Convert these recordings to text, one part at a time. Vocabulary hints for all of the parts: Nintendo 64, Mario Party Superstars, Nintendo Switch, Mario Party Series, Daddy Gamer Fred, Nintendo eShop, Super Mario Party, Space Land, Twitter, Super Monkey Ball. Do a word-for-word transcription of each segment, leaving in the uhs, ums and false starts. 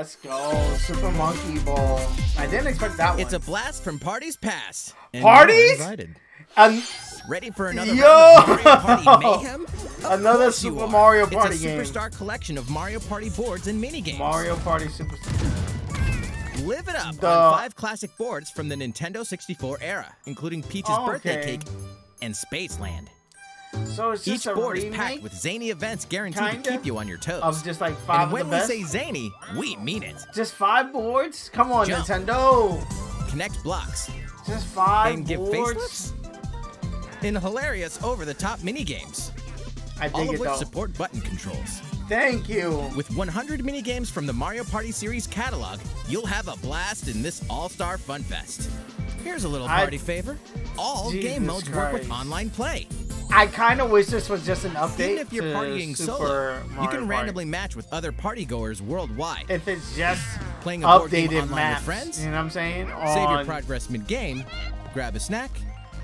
Let's go. Super Monkey Ball. I didn't expect that one. It's a blast from parties past. And parties? Um, Ready for another yo! Round of Mario Party mayhem? Another Super Mario Party it's a game. Superstar collection of Mario Party boards and minigames. Mario Party Superstars. Live it up Duh. on five classic boards from the Nintendo sixty-four era, including Peach's okay. Birthday Cake and Space Land. So it's just Each board a is packed with zany events guaranteed Kinda? to keep you on your toes. Of just like five and when of the we best? say zany, we mean it. Just five boards? Come on, Jump. Nintendo. Connect blocks. Just five and boards. Give face flips in hilarious over-the-top mini games. I dig All of it, which though. support button controls. Thank you. With one hundred mini games from the Mario Party Series catalog, you'll have a blast in this all-star fun fest. Here's a little party I... favor. All Jesus game modes Christ. work with online play. I kind of wish this was just an update. Even if you're to partying Super solo, Mario you can Party. randomly match with other partygoers worldwide. If it's just playing a updated map, with friends, you know what I'm saying? On... Save your progress mid-game, grab a snack,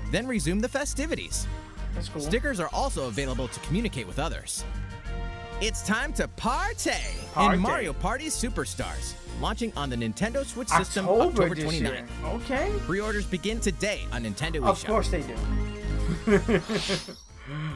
then resume the festivities. That's cool. Stickers are also available to communicate with others. It's time to party, party. in Mario Party Superstars, launching on the Nintendo Switch system October, October twenty-ninth. Okay. Pre-orders begin today on Nintendo eShop. Of course they do.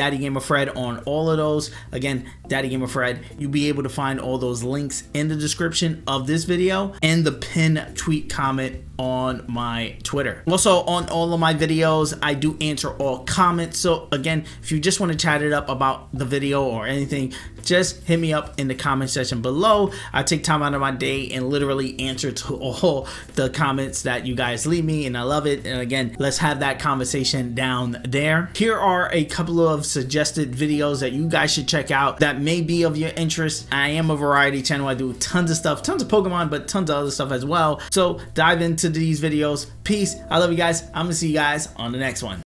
Daddy Gamer Fred on all of those. Again, Daddy Gamer Fred. You'll be able to find all those links in the description of this video and the pin, tweet, comment on my Twitter. Also, on all of my videos, I do answer all comments. So again, if you just want to chat it up about the video or anything, just hit me up in the comment section below. I take time out of my day and literally answer to all the comments that you guys leave me, and I love it. And again, let's have that conversation down there. Here are a couple of suggested videos that you guys should check out that may be of your interest. I am a variety channel. I do tons of stuff, tons of Pokemon, but tons of other stuff as well. So dive into these videos. Peace. I love you guys. I'm gonna see you guys on the next one.